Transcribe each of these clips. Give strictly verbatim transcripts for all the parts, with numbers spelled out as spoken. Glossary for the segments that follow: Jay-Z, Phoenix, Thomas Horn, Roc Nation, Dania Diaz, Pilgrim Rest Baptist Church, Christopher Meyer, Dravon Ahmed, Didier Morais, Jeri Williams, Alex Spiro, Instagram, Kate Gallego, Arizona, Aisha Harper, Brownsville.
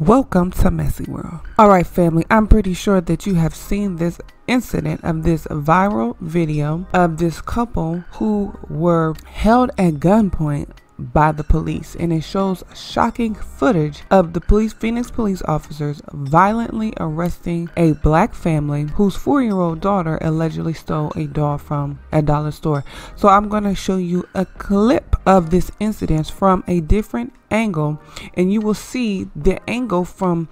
Welcome to Messy World. Alright family, I'm pretty sure that you have seen this incident of this viral video of this couple who were held at gunpoint by the police, and it shows shocking footage of the police Phoenix police officers violently arresting a black family whose four-year-old daughter allegedly stole a doll from a dollar store. So I'm going to show you a clip of this incident from a different angle, and you will see the angle from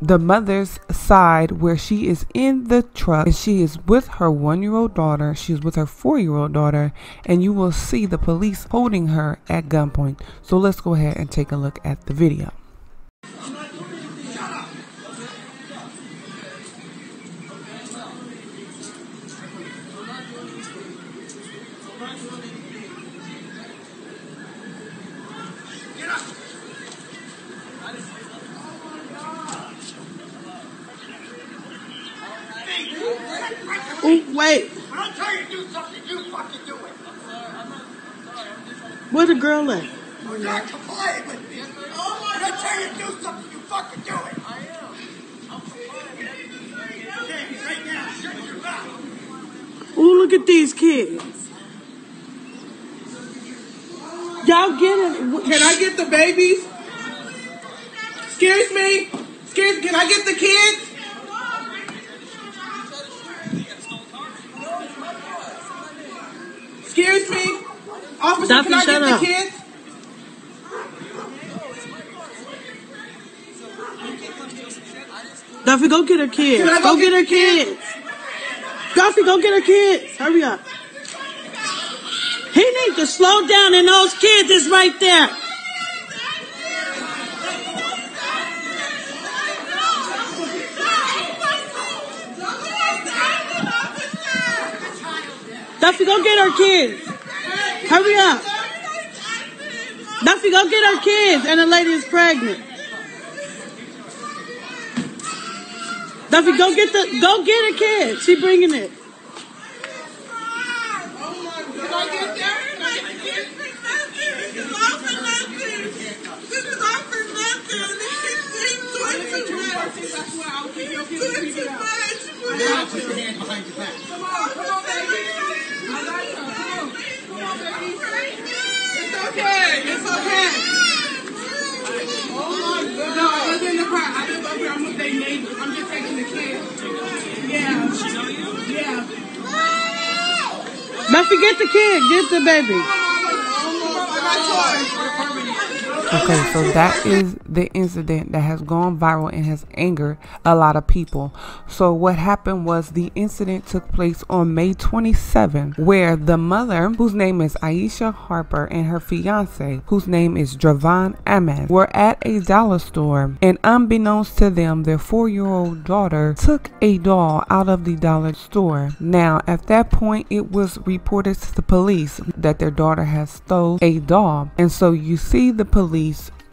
the mother's side where she is in the truck and she is with her one-year-old daughter, she's with her four-year-old daughter, and you will see the police holding her at gunpoint. So let's go ahead and take a look at the video. Oh, wait. When I tell you to do something, you fucking do it. I'm sorry, I'm not, I'm sorry, I'm just trying to... Where the girl at? You're not complying with me. Yes, oh, when I tell you to do something, you fucking do it. I am. I'm complying. Right now, shut your mouth. Oh, look at these kids. Y'all get it. Can I get the babies? Excuse me. Excuse me. Can I get the kids? Excuse me, officer. Stop, can I get up. The kids? Duffy, go get her kids. Go, go get, get her kids. kids. Duffy, go get her kids. Hurry up. He needs to slow down, and those kids is right there. Duffy, go get her kids. Hurry up. Duffy, go get her kids. And the lady is pregnant. Duffy, go get the, go get her kids. She bringing it. Duffy, get the kid, get the baby. Okay, so that is the incident that has gone viral and has angered a lot of people. So what happened was the incident took place on May twenty-seventh, where the mother, whose name is Aisha Harper, and her fiance, whose name is Dravon Ahmed, were at a dollar store, and unbeknownst to them, their four-year-old daughter took a doll out of the dollar store. Now, at that point, it was reported to the police that their daughter has stole a doll, and so you see the police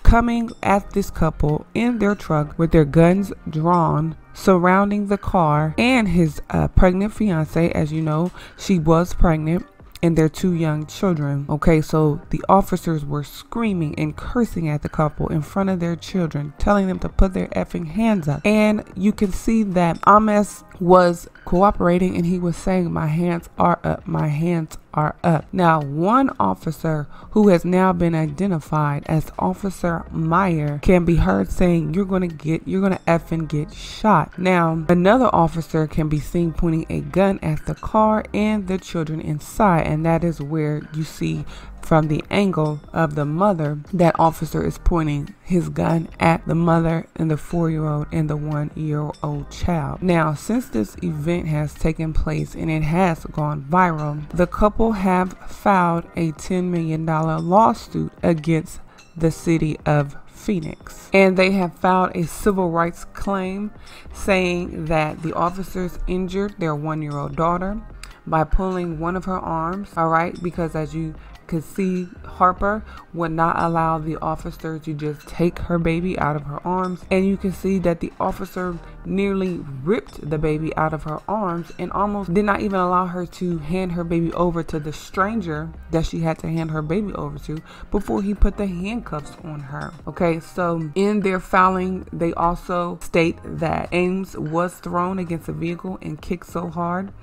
coming at this couple in their truck with their guns drawn, surrounding the car and his uh, pregnant fiance. As you know, she was pregnant, and their two young children. Okay, so the officers were screaming and cursing at the couple in front of their children, telling them to put their effing hands up. And you can see that Ames was cooperating, and he was saying, "My hands are up, my hands are up. Are up. Now, one officer, who has now been identified as Officer Meyer, can be heard saying, "You're gonna get, you're gonna effing get shot." Now, another officer can be seen pointing a gun at the car and the children inside, and that is where you see from the angle of the mother, that officer is pointing his gun at the mother and the four-year-old and the one-year-old child. Now, since this event has taken place and it has gone viral, the couple have filed a ten million dollar lawsuit against the city of Phoenix, and they have filed a civil rights claim saying that the officers injured their one-year-old daughter by pulling one of her arms, all right, because as you could see Harper would not allow the officer to just take her baby out of her arms, and you can see that the officer nearly ripped the baby out of her arms and almost did not even allow her to hand her baby over to the stranger that she had to hand her baby over to before he put the handcuffs on her. Okay, so in their filing, they also state that Ames was thrown against a vehicle and kicked so hard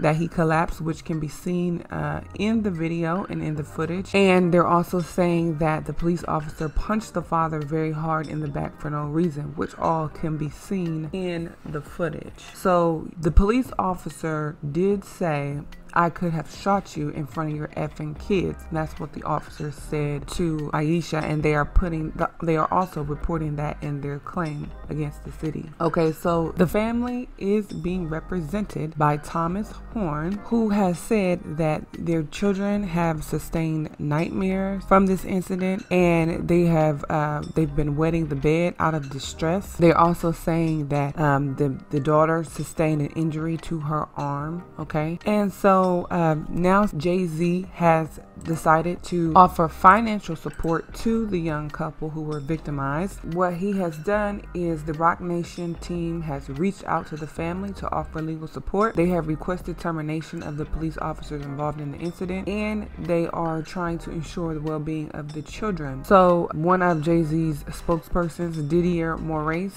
that he collapsed, which can be seen uh, in the video and in the footage. And they're also saying that the police officer punched the father very hard in the back for no reason, which all can be seen in the footage. So the police officer did say, "I could have shot you in front of your effing kids." And that's what the officer said to Aisha, and they are putting the, they are also reporting that in their claim against the city. Okay, so the family is being represented by Thomas Horn, who has said that their children have sustained nightmares from this incident, and they have uh, they've been wetting the bed out of distress. They're also saying that um, the the daughter sustained an injury to her arm. Okay, and so. So um, now Jay-Z has decided to offer financial support to the young couple who were victimized. What he has done is the Roc Nation team has reached out to the family to offer legal support. They have requested termination of the police officers involved in the incident, and they are trying to ensure the well-being of the children. So one of Jay-Z's spokespersons, Didier Morais,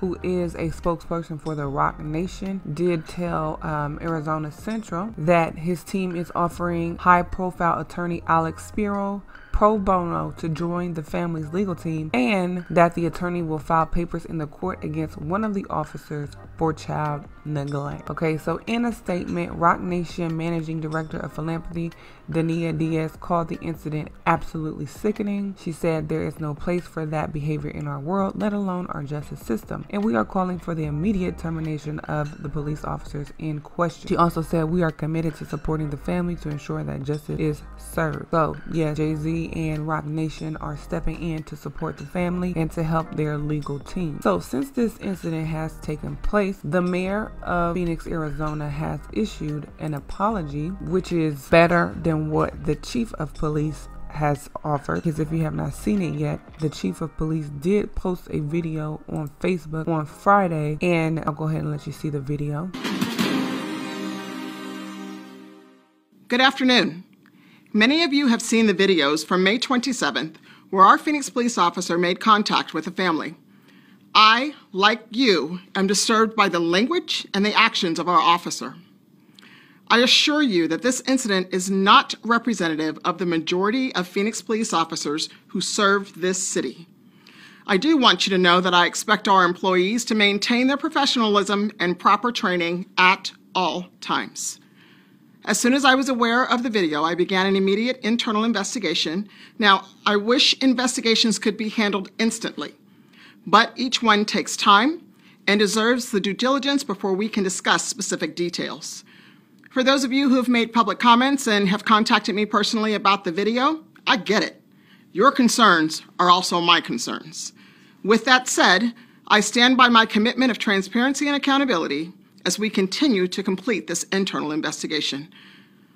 who is a spokesperson for the Roc Nation, did tell um, Arizona Central that his team is offering high-profile attorney Alex Spiro pro bono to join the family's legal team, and that the attorney will file papers in the court against one of the officers for child neglect. Okay, so in a statement, Roc Nation Managing Director of Philanthropy, Dania Diaz, called the incident absolutely sickening. She said, "There is no place for that behavior in our world, let alone our justice system. And we are calling for the immediate termination of the police officers in question." She also said, "We are committed to supporting the family to ensure that justice is served." So yeah, Jay-Z and Roc Nation are stepping in to support the family and to help their legal team. So since this incident has taken place, the mayor of Phoenix, Arizona has issued an apology, which is better than what the chief of police has offered, because if you have not seen it yet, the chief of police did post a video on Facebook on Friday, and I'll go ahead and let you see the video. Good afternoon. Many of you have seen the videos from May twenty-seventh, where our Phoenix police officer made contact with a family. I, like you, am disturbed by the language and the actions of our officer. I assure you that this incident is not representative of the majority of Phoenix police officers who serve this city. I do want you to know that I expect our employees to maintain their professionalism and proper training at all times. As soon as I was aware of the video, I began an immediate internal investigation. Now, I wish investigations could be handled instantly, but each one takes time and deserves the due diligence before we can discuss specific details. For those of you who have made public comments and have contacted me personally about the video, I get it. Your concerns are also my concerns. With that said, I stand by my commitment of transparency and accountability as we continue to complete this internal investigation.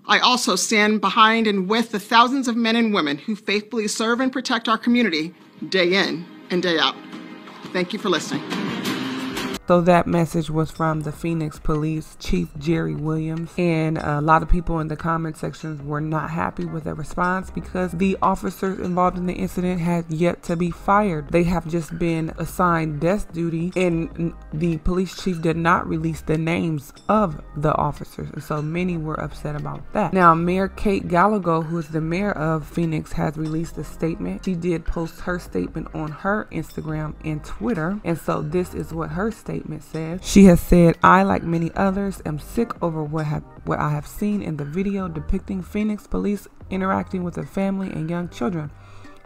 I also stand behind and with the thousands of men and women who faithfully serve and protect our community day in and day out. Thank you for listening. So that message was from the Phoenix Police Chief Jeri Williams, and a lot of people in the comment sections were not happy with the response because the officers involved in the incident had yet to be fired. They have just been assigned desk duty, and the police chief did not release the names of the officers, and so many were upset about that. Now, Mayor Kate Gallego, who is the mayor of Phoenix, has released a statement. She did post her statement on her Instagram and Twitter, and so this is what her statement says. She has said, "I, like many others, am sick over what have what I have seen in the video depicting Phoenix police interacting with a family and young children.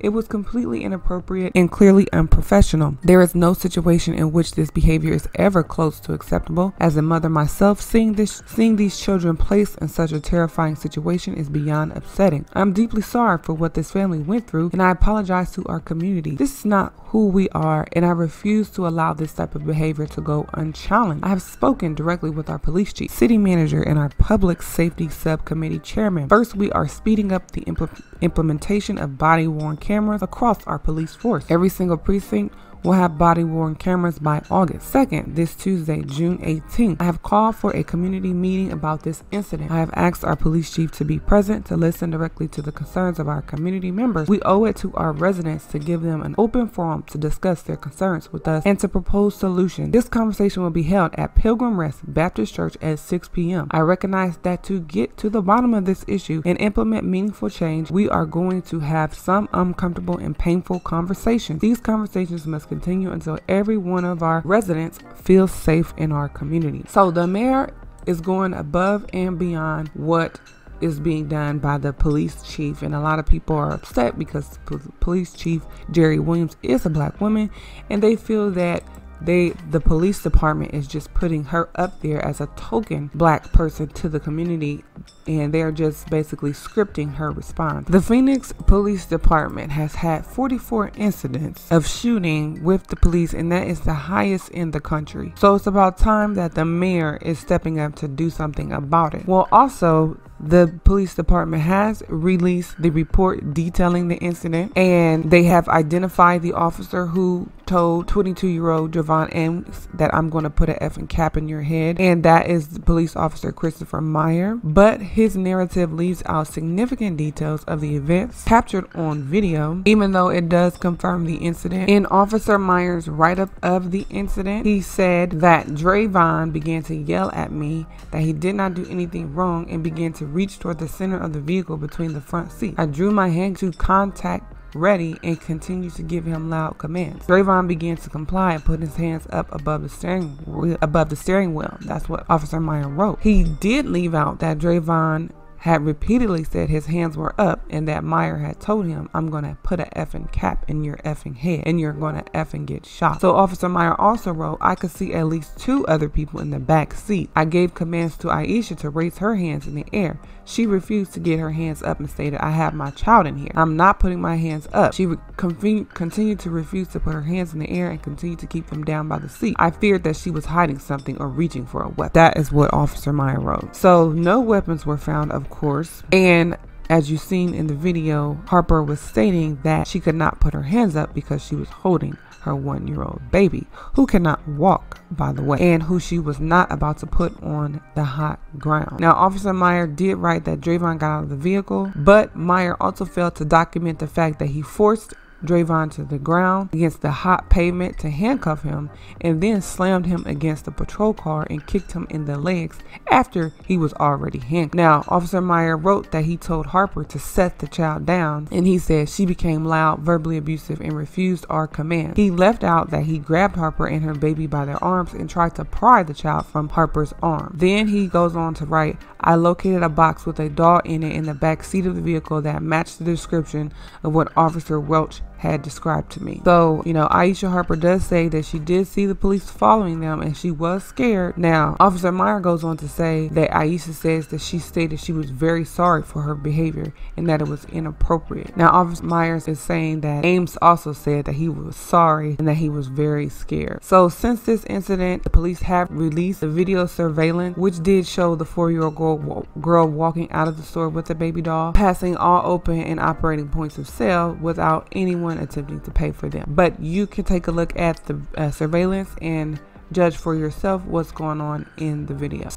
It was completely inappropriate and clearly unprofessional. There is no situation in which this behavior is ever close to acceptable. As a mother myself, seeing this, seeing these children placed in such a terrifying situation is beyond upsetting. I'm deeply sorry for what this family went through, and I apologize to our community. This is not who we are, and I refuse to allow this type of behavior to go unchallenged. I have spoken directly with our police chief, city manager, and our public safety subcommittee chairman. First, we are speeding up the impl- implementation of body-worn cameras across our police force. Every single precinct will have body-worn cameras by August. Second, this Tuesday, June eighteenth, I have called for a community meeting about this incident. I have asked our police chief to be present to listen directly to the concerns of our community members. We owe it to our residents to give them an open forum to discuss their concerns with us and to propose solutions. This conversation will be held at Pilgrim Rest Baptist Church at six p m I recognize that to get to the bottom of this issue and implement meaningful change, we are going to have some uncomfortable and painful conversations. These conversations must continue until every one of our residents feels safe in our community. So the mayor is going above and beyond what is being done by the police chief, and a lot of people are upset because police chief Jeri Williams is a black woman, and they feel that They, the police department is just putting her up there as a token black person to the community, and they're just basically scripting her response. The Phoenix Police Department has had forty-four incidents of shooting with the police, and that is the highest in the country. So it's about time that the mayor is stepping up to do something about it. Well, also, the police department has released the report detailing the incident, and they have identified the officer who told twenty-two-year-old Dravon Ahmed that I'm going to put an effing cap in your head, and that is the police officer Christopher Meyer. But his narrative leaves out significant details of the events captured on video, even though it does confirm the incident. In Officer Meyer's write-up of the incident, he said that Dravon began to yell at me that he did not do anything wrong and began to reached toward the center of the vehicle between the front seat. I drew my hand to contact ready and continued to give him loud commands. Dravon began to comply and put his hands up above the steering above the steering wheel. That's what Officer Meyer wrote. He did leave out that Dravon had repeatedly said his hands were up and that Meyer had told him, I'm gonna put a effing cap in your effing head and you're gonna effing get shot. So Officer Meyer also wrote, I could see at least two other people in the back seat. I gave commands to Aisha to raise her hands in the air. She refused to get her hands up and stated, I have my child in here. I'm not putting my hands up. She continued to refuse to put her hands in the air and continued to keep them down by the seat. I feared that she was hiding something or reaching for a weapon. That is what Officer Meyer wrote. So no weapons were found, of course, and as you've seen in the video, Harper was stating that she could not put her hands up because she was holding her one-year-old baby who cannot walk, by the way, and who she was not about to put on the hot ground. Now, Officer Meyer did write that Dravon got out of the vehicle, but Meyer also failed to document the fact that he forced Dravon to the ground against the hot pavement to handcuff him and then slammed him against the patrol car and kicked him in the legs after he was already handcuffed. Now, Officer Meyer wrote that he told Harper to set the child down, and he said she became loud, verbally abusive, and refused our command. He left out that he grabbed Harper and her baby by their arms and tried to pry the child from Harper's arm. Then he goes on to write, I located a box with a doll in it in the back seat of the vehicle that matched the description of what Officer Welch had described to me. So, you know, Aisha Harper does say that she did see the police following them and she was scared. Now, Officer Meyer goes on to say that Aisha says that she stated she was very sorry for her behavior and that it was inappropriate. Now, Officer Meyer is saying that Ames also said that he was sorry and that he was very scared. So, since this incident, the police have released the video surveillance, which did show the four-year-old girl, girl walking out of the store with a baby doll, passing all open and operating points of sale without anyone attempting to pay for them. But you can take a look at the uh, surveillance and judge for yourself what's going on in the video.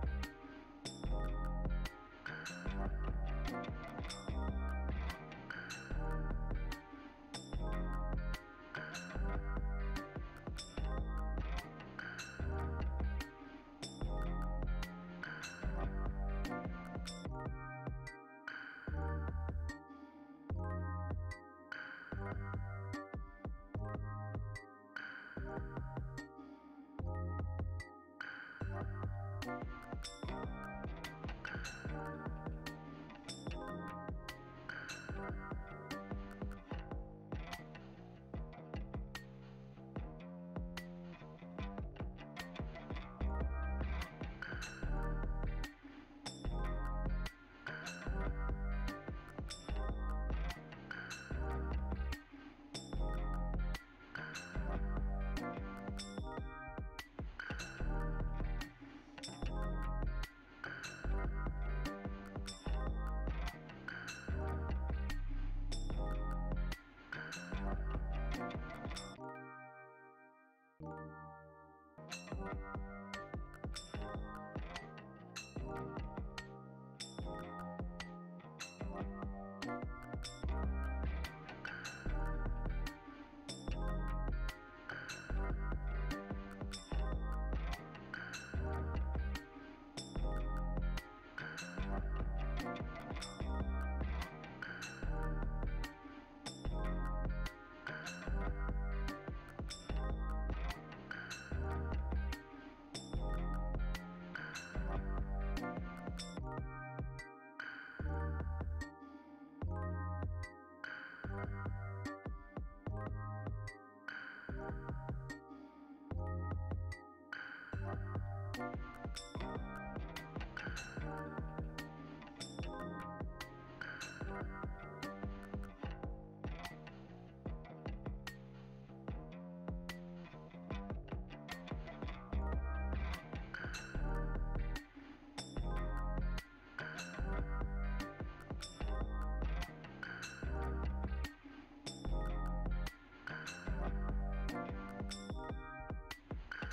Thank you.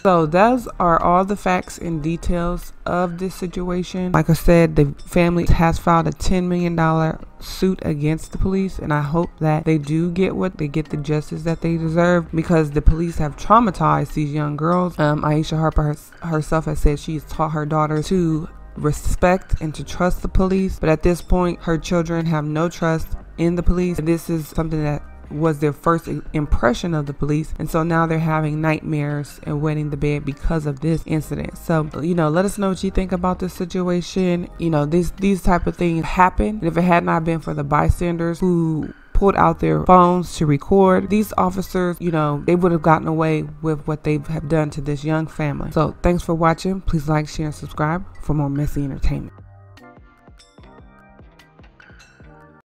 So those are all the facts and details of this situation. Like I said, the family has filed a ten million dollar suit against the police, and I hope that they do get what they get the justice that they deserve, because the police have traumatized these young girls. um Aisha Harper herself has said she's taught her daughter to respect and to trust the police, but at this point her children have no trust in the police. This is something that was their first impression of the police, and so now they're having nightmares and wetting the bed because of this incident. So, you know, let us know what you think about this situation. You know, these these type of things happen, and if it had not been for the bystanders who pulled out their phones to record these officers, you know, they would have gotten away with what they have done to this young family. So thanks for watching. Please like, share, and subscribe for more messy entertainment.